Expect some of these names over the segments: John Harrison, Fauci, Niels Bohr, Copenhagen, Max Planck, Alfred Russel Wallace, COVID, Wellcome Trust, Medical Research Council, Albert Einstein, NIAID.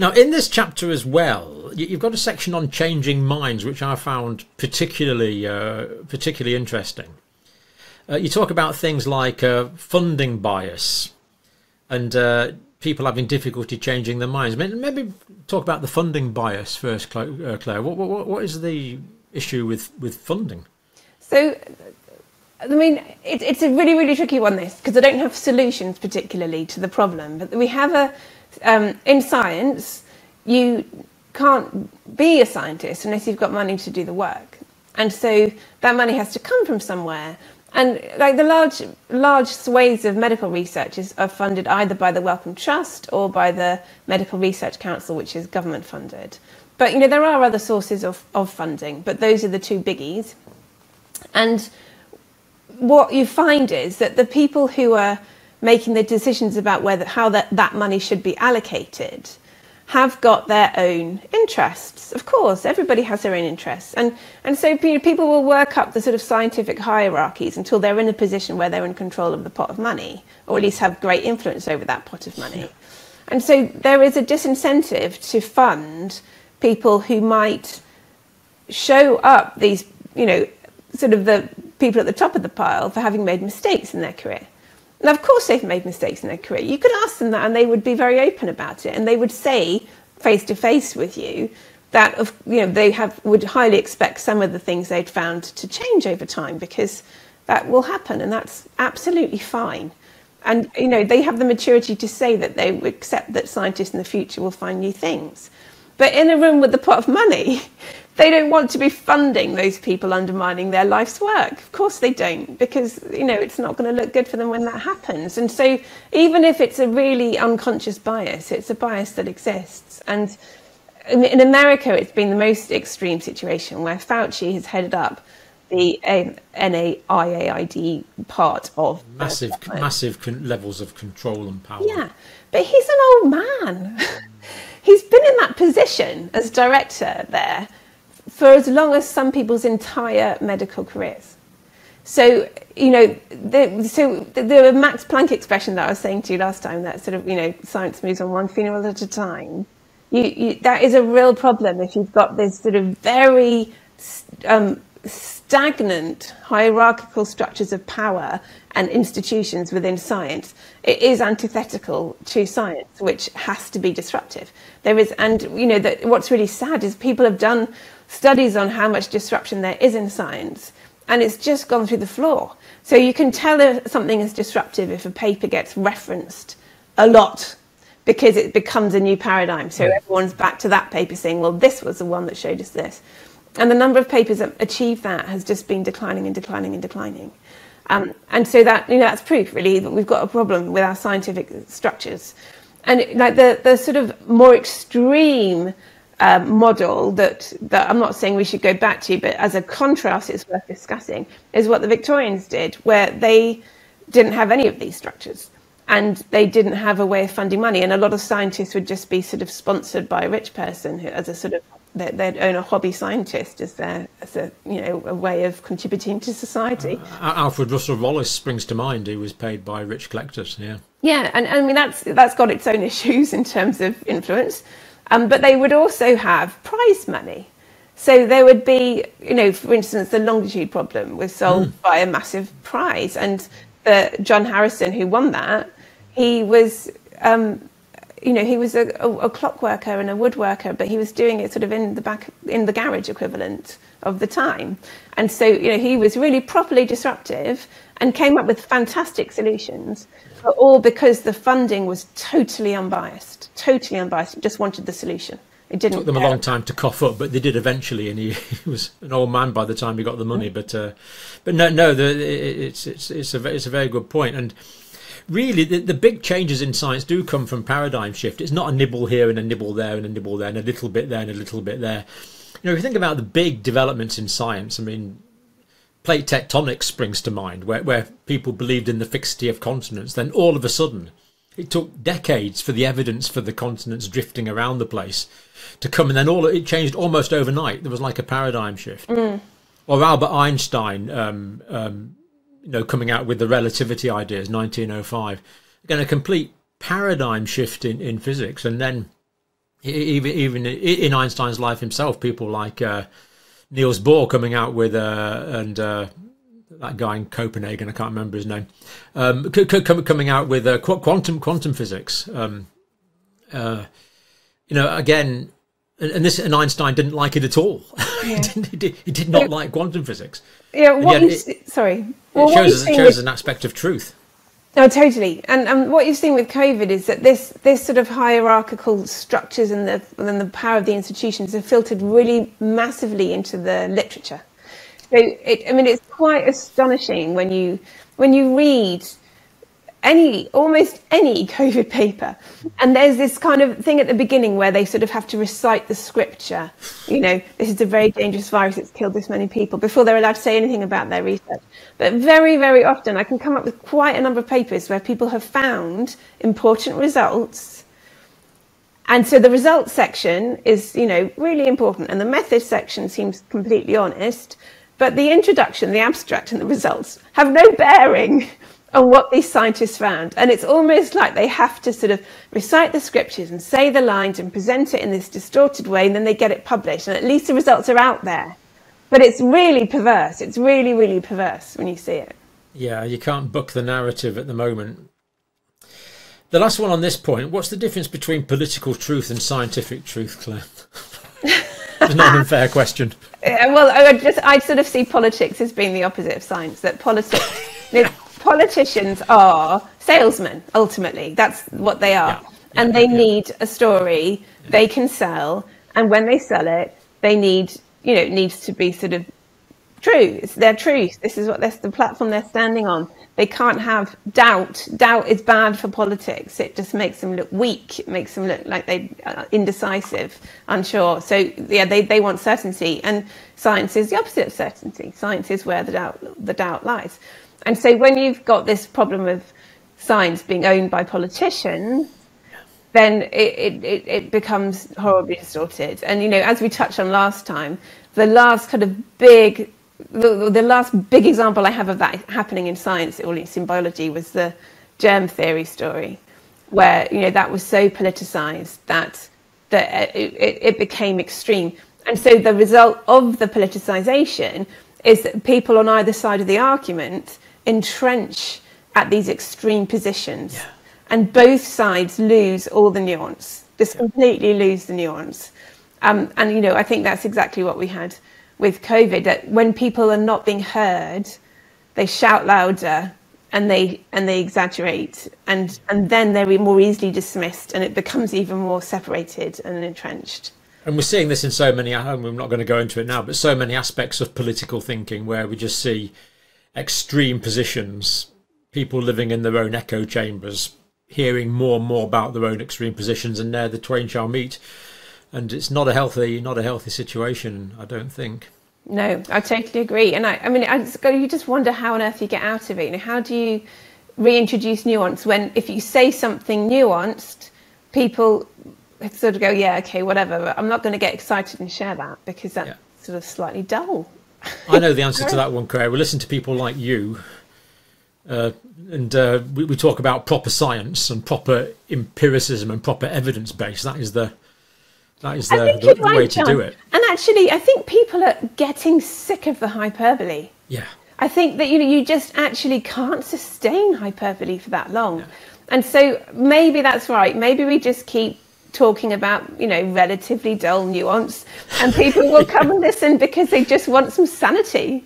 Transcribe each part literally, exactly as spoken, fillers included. Now, in this chapter as well, you've got a section on changing minds, which I found particularly uh, particularly interesting. Uh, you talk about things like uh, funding bias and uh, people having difficulty changing their minds. Maybe talk about the funding bias first, Claire. What what what is the issue with with funding? So, I mean, it, it's a really really tricky one, this, because I don't have solutions particularly to the problem. But we have a um, in science, you can't be a scientist unless you've got money to do the work, and so that money has to come from somewhere. And like the large, large swathes of medical research is, are funded either by the Wellcome Trust or by the Medical Research Council, which is government funded. But, you know, there are other sources of, of funding, but those are the two biggies. And what you find is that the people who are making the decisions about whether, how that, that money should be allocated have got their own interests. Of course, everybody has their own interests. And, and so people will work up the sort of scientific hierarchies until they're in a position where they're in control of the pot of money, or at least have great influence over that pot of money. And so there is a disincentive to fund people who might show up these, you know, sort of the people at the top of the pile for having made mistakes in their career. Now, of course, they've made mistakes in their career. You could ask them that and they would be very open about it. And they would say face to face with you that, of, you know, they have, would highly expect some of the things they'd found to change over time, because that will happen. And that's absolutely fine. And, you know, they have the maturity to say that they accept that scientists in the future will find new things. But in a room with the pot of money, they don't want to be funding those people undermining their life's work. Of course they don't, because, you know, it's not going to look good for them when that happens. And so even if it's a really unconscious bias, it's a bias that exists. And in America, it's been the most extreme situation, where Fauci has headed up the um, N I A I D part of massive, massive levels of control and power. Yeah, but he's an old man. He's been in that position as director there for as long as some people's entire medical careers. So, you know, the, so the, the Max Planck expression that I was saying to you last time, that sort of, you know, science moves on one funeral at a time, you, you, that is a real problem if you've got this sort of very um, stagnant hierarchical structures of power and institutions within science. It is antithetical to science, which has to be disruptive. There is, and you know, that what's really sad is people have done studies on how much disruption there is in science, and it's just gone through the floor. So you can tell if something is disruptive if a paper gets referenced a lot, because it becomes a new paradigm. So everyone's back to that paper saying, well, this was the one that showed us this. And the number of papers that achieve that has just been declining and declining and declining. Um, and so that, you know, that's proof, really, that we've got a problem with our scientific structures. And like the, the sort of more extreme um, model that, that I'm not saying we should go back to, but as a contrast, it's worth discussing, is what the Victorians did, where they didn't have any of these structures. And they didn't have a way of funding money. And a lot of scientists would just be sort of sponsored by a rich person who, as a sort of, they'd own a hobby scientist as their, as a, you know, a way of contributing to society. Uh, Alfred Russel Wallace springs to mind. He was paid by rich collectors. Yeah, yeah, and, and I mean that's that's got its own issues in terms of influence, um, but they would also have prize money. So there would be, you know, for instance, the longitude problem was solved mm. by a massive prize, and the John Harrison who won that, he was. Um, You know, he was a, a, a clock worker and a woodworker, but he was doing it sort of in the back, in the garage equivalent of the time. And so, you know, he was really properly disruptive and came up with fantastic solutions, but all because the funding was totally unbiased, totally unbiased. It just wanted the solution. It didn't. It took them a long time to cough up, but they did eventually, and he, he was an old man by the time he got the money. But, uh, but no, no, the, it's it's it's a it's a very good point. And really, the, the big changes in science do come from paradigm shift. It's not a nibble here and a nibble there and a nibble there and a little bit there and a little bit there. You know, if you think about the big developments in science, I mean, plate tectonics springs to mind, where, where people believed in the fixity of continents. Then all of a sudden, it took decades for the evidence for the continents drifting around the place to come. And then all it changed almost overnight. There was like a paradigm shift. Mm. Or Albert Einstein... Um, um, you know, coming out with the relativity ideas, nineteen oh five. Again, a complete paradigm shift in, in physics. And then even even in Einstein's life himself, people like uh, Niels Bohr coming out with uh, and uh, that guy in Copenhagen, I can't remember his name, um, coming out with uh, quantum quantum physics. Um, uh, you know, again, and this and Einstein didn't like it at all. Yeah. he, didn't, he, did, he did not it, like quantum physics. Yeah, what yet, you, it, sorry, well, it shows, what it shows is, an aspect of truth. No, oh, totally. And um, what you've seen with COVID is that this this sort of hierarchical structures and the and the power of the institutions have filtered really massively into the literature. So it, I mean, it's quite astonishing when you when you read any almost any COVID paper, and there's this kind of thing at the beginning where they sort of have to recite the scripture. You know, this is a very dangerous virus, it's killed this many people, before they're allowed to say anything about their research. But very, very often I can come up with quite a number of papers where people have found important results. And so the results section is, you know, really important, and the method section seems completely honest, but the introduction, the abstract and the results have no bearing on what these scientists found. And it's almost like they have to sort of recite the scriptures and say the lines and present it in this distorted way, and then they get it published, and at least the results are out there. But it's really perverse. It's really, really perverse when you see it. Yeah, you can't buck the narrative at the moment. The last one on this point, what's the difference between political truth and scientific truth, Claire? It's not an unfair question. Yeah, well, I just I sort of see politics as being the opposite of science, that politics... politicians are salesmen, ultimately. That's what they are. Yeah. Yeah, and they yeah. need a story yeah. they can sell. And when they sell it, they need, you know, it needs to be sort of true. It's their truth. This is what they're, the platform they're standing on. They can't have doubt. Doubt is bad for politics. It just makes them look weak. It makes them look like they are indecisive, unsure. So, yeah, they, they want certainty. And science is the opposite of certainty. Science is where the doubt, the doubt lies. And so when you've got this problem of science being owned by politicians, then it, it, it becomes horribly distorted. And, you know, as we touched on last time, the last kind of big... The, the last big example I have of that happening in science, or at least in biology, was the germ theory story, where, you know, that was so politicised that, that it, it became extreme. And so the result of the politicisation is that people on either side of the argument entrench at these extreme positions. Yeah. And both sides lose all the nuance, just yeah. completely lose the nuance. Um, and, you know, I think that's exactly what we had with COVID, that when people are not being heard, they shout louder and they and they exaggerate, and and then they're more easily dismissed, and it becomes even more separated and entrenched. And we're seeing this in so many, and we're not going to go into it now, but so many aspects of political thinking where we just see extreme positions, people living in their own echo chambers, hearing more and more about their own extreme positions, and there the twain shall meet. And it's not a healthy, not a healthy situation, I don't think. No, I totally agree. And I, I mean, I just, you just wonder how on earth you get out of it. You know, how do you reintroduce nuance when, if you say something nuanced, people sort of go, yeah, okay, whatever. But I'm not going to get excited and share that, because that's yeah. sort of slightly dull. I know the answer to that one, Claire. We listen to people like you. Uh, and uh, we, we talk about proper science and proper empiricism and proper evidence base. That is the... That is the, the, the right, way to John. do it. And actually, I think people are getting sick of the hyperbole. Yeah. I think that, you know, you just actually can't sustain hyperbole for that long. Yeah. And so maybe that's right. Maybe we just keep talking about, you know, relatively dull nuance, and people will come yeah. and listen because they just want some sanity.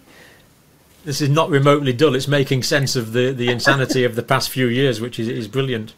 This is not remotely dull. It's making sense of the, the insanity of the past few years, which is, is brilliant.